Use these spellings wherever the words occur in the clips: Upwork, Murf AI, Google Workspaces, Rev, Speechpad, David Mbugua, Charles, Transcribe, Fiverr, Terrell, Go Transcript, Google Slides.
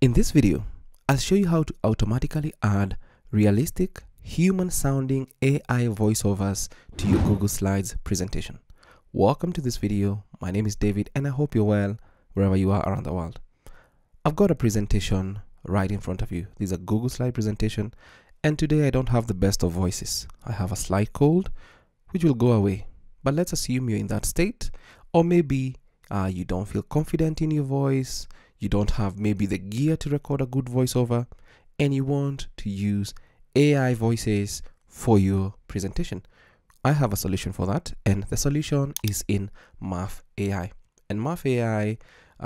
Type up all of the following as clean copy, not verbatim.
In this video, I'll show you how to automatically add realistic, human-sounding AI voiceovers to your Google Slides presentation. Welcome to this video. My name is David and I hope you're well wherever you are around the world. I've got a presentation right in front of you. This is a Google Slide presentation and today I don't have the best of voices. I have a slight cold which will go away, but let's assume you're in that state, or maybe you don't feel confident in your voice. You don't have maybe the gear to record a good voiceover and you want to use AI voices for your presentation. I have a solution for that, and the solution is in Murf AI. And Murf AI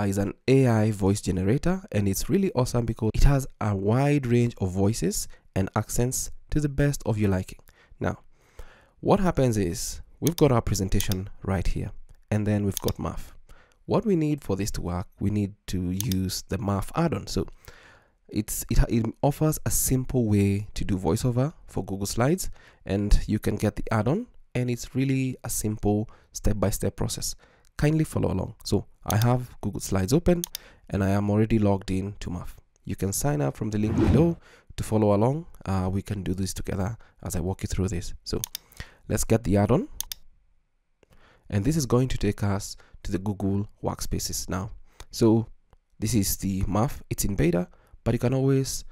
is an AI voice generator, and it's really awesome because it has a wide range of voices and accents to the best of your liking. Now, what happens is we've got our presentation right here, and then we've got Murf. What we need for this to work, we need to use the Murf add-on. So it offers a simple way to do voiceover for Google Slides, and you can get the add-on, and it's really a simple step-by-step process. Kindly follow along. So I have Google Slides open, and I am already logged in to Murf. You can sign up from the link below to follow along. We can do this together as I walk you through this. So let's get the add-on. And this is going to take us to the Google Workspaces now. So this is the Murf. It's in beta, but you can always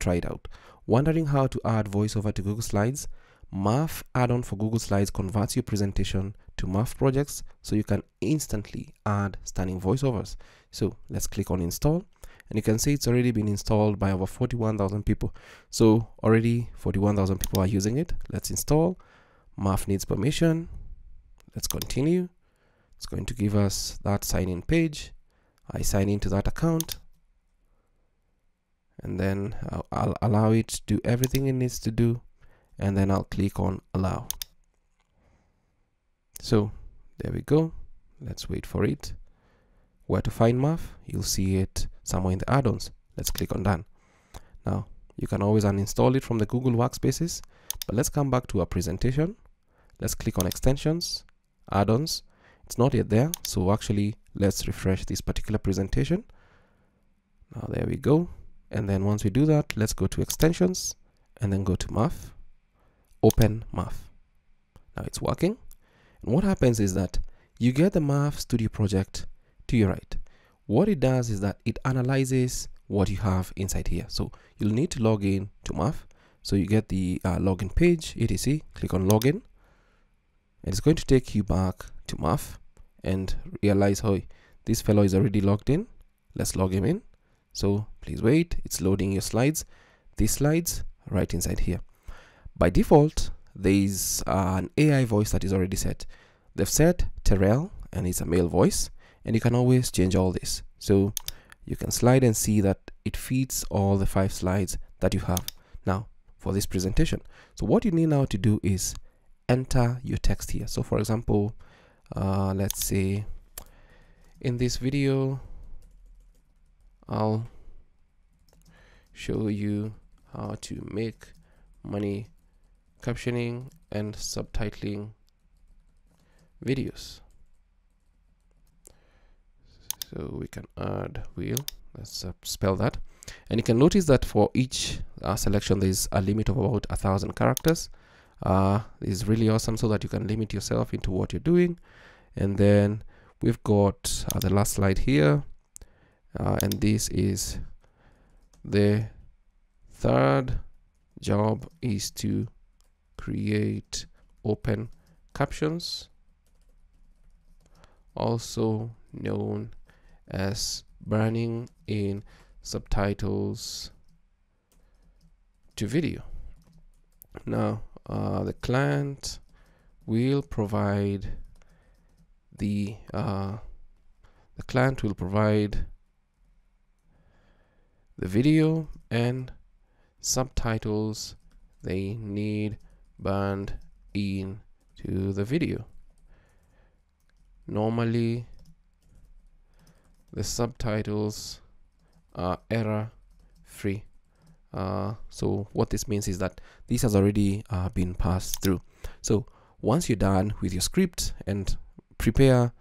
try it out. Wondering how to add voiceover to Google Slides? Murf add-on for Google Slides converts your presentation to Murf projects, so you can instantly add stunning voiceovers. So let's click on install, and you can see it's already been installed by over 41,000 people. So already 41,000 people are using it. Let's install. Murf needs permission. Let's continue. It's going to give us that sign-in page. I sign into that account, and then I'll allow it to do everything it needs to do, and then I'll click on allow. So there we go. Let's wait for it. Where to find Murf? You'll see it somewhere in the add-ons. Let's click on done. Now you can always uninstall it from the Google Workspaces, but let's come back to our presentation. Let's click on extensions, add-ons. It's not yet there, so actually let's refresh this particular presentation. Now there we go. And then once we do that, let's go to extensions and then go to Murf, open Murf. Now it's working, and what happens is that you get the Murf Studio project to your right. What it does is that it analyzes what you have inside here, so you'll need to log in to Murf. So you get the login page, etc. Click on login, and it's going to take you back to Murf and realize, hey, this fellow is already logged in. Let's log him in. So please wait, it's loading your slides, these slides right inside here. By default, there is an AI voice that is already set. They've set Terrell, and it's a male voice, and you can always change all this. So you can slide and see that it feeds all the 5 slides that you have now for this presentation. So what you need now to do is enter your text here. So for example, let's say in this video, I'll show you how to make money captioning and subtitling videos. So we can add wheel, let's spell that. And you can notice that for each selection, there's a limit of about 1,000 characters. Is really awesome so that you can limit yourself into what you're doing. And then we've got the last slide here. And this is the 3rd job is to create open captions, also known as burning in subtitles to video. Now, the client will provide the video and subtitles they need burned into the video. Normally, the subtitles are error-free. So what this means is that this has already been passed through. So once you're done with your script and prepare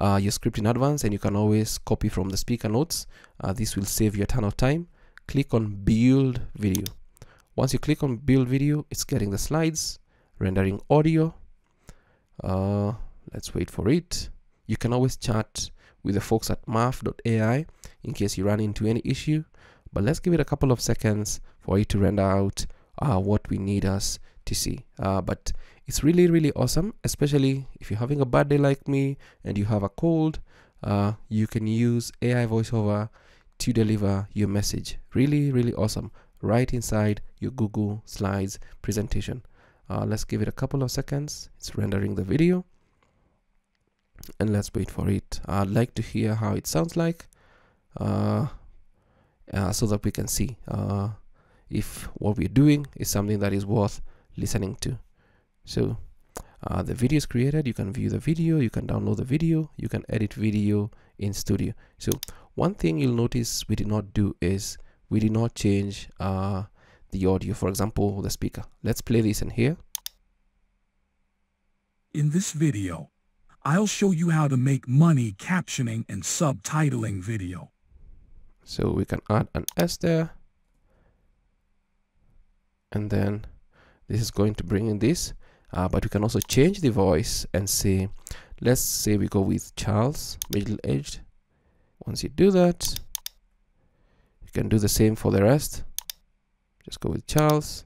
your script in advance, and you can always copy from the speaker notes. This will save you a ton of time. Click on build video. Once you click on build video, it's getting the slides, rendering audio. Let's wait for it. You can always chat with the folks at Murf AI in case you run into any issue, but let's give it a couple of seconds for it to render out what we need us to see. But it's really, really awesome, especially if you're having a bad day like me and you have a cold. You can use AI voiceover to deliver your message. Really, really awesome, right inside your Google Slides presentation. Let's give it a couple of seconds. It's rendering the video, and let's wait for it. I'd like to hear how it sounds like, so that we can see if what we're doing is something that is worth listening to. So the video is created. You can view the video, you can download the video, you can edit video in studio. So one thing you'll notice we did not do is we did not change the audio, for example, the speaker. Let's play this and hear. In this video, I'll show you how to make money captioning and subtitling video. So we can add an S there. And then this is going to bring in this, but we can also change the voice and say, let's say we go with Charles, middle-aged. Once you do that, you can do the same for the rest. Just go with Charles.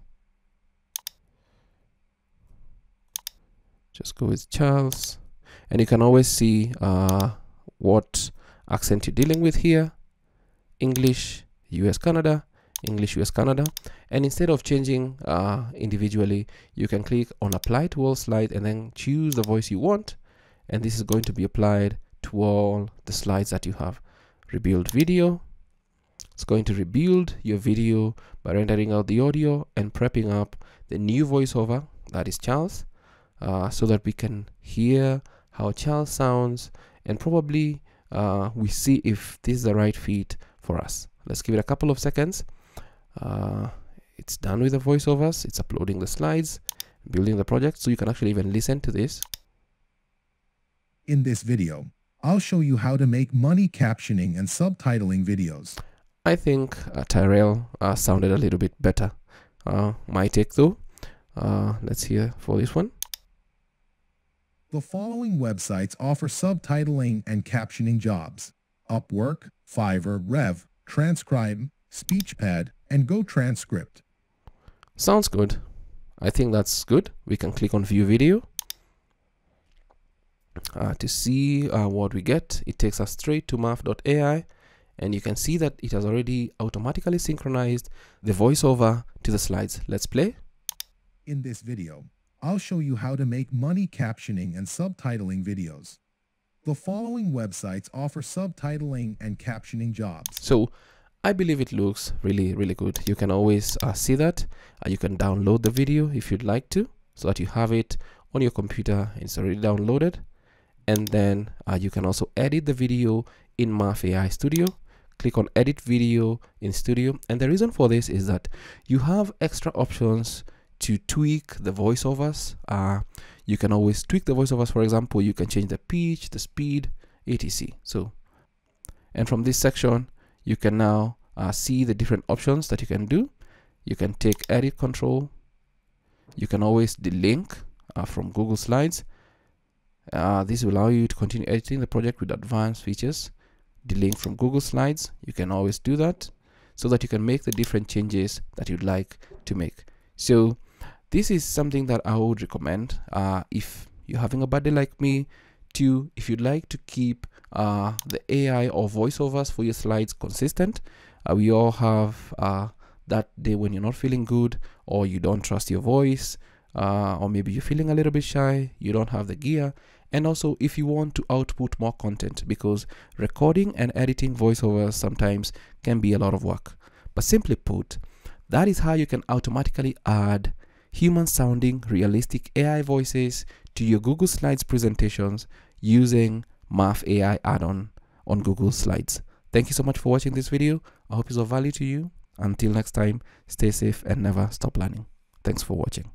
Just go with Charles. And you can always see what accent you're dealing with here. English, US, Canada. English, US, Canada. And instead of changing individually, you can click on apply to all slides and then choose the voice you want. And this is going to be applied to all the slides that you have. Rebuild video. It's going to rebuild your video by rendering out the audio and prepping up the new voiceover, that is Charles, so that we can hear how Charles sounds, and probably we see if this is the right fit for us. Let's give it a couple of seconds. It's done with the voiceovers. It's uploading the slides, building the project, so you can actually even listen to this. In this video, I'll show you how to make money captioning and subtitling videos. I think Terrell sounded a little bit better. My take though. Let's hear for this one. The following websites offer subtitling and captioning jobs: Upwork, Fiverr, Rev, Transcribe, Speechpad, and Go Transcript. Sounds good. I think that's good. We can click on view video to see what we get. It takes us straight to Murf AI. And you can see that it has already automatically synchronized the voiceover to the slides. Let's play. In this video, I'll show you how to make money captioning and subtitling videos. The following websites offer subtitling and captioning jobs. So I believe it looks really, really good. You can always see that. You can download the video if you'd like to, so that you have it on your computer. It's already downloaded. And then you can also edit the video in Murf AI Studio. Click on edit video in studio, and the reason for this is that you have extra options to tweak the voiceovers. You can always tweak the voiceovers. For example, you can change the pitch, the speed, etc. So, and from this section you can now see the different options that you can do. You can take edit control. You can always delink from Google Slides. This will allow you to continue editing the project with advanced features. Delink from Google Slides, you can always do that, so that you can make the different changes that you'd like to make. So this is something that I would recommend if you're having a bad day like me, to if you'd like to keep the AI or voiceovers for your slides consistent. We all have that day when you're not feeling good, or you don't trust your voice, or maybe you're feeling a little bit shy, you don't have the gear. And also, if you want to output more content, because recording and editing voiceovers sometimes can be a lot of work. But simply put, that is how you can automatically add human-sounding, realistic AI voices to your Google Slides presentations using Murf AI add-on on Google Slides. Thank you so much for watching this video. I hope it's of value to you. Until next time, stay safe and never stop learning. Thanks for watching.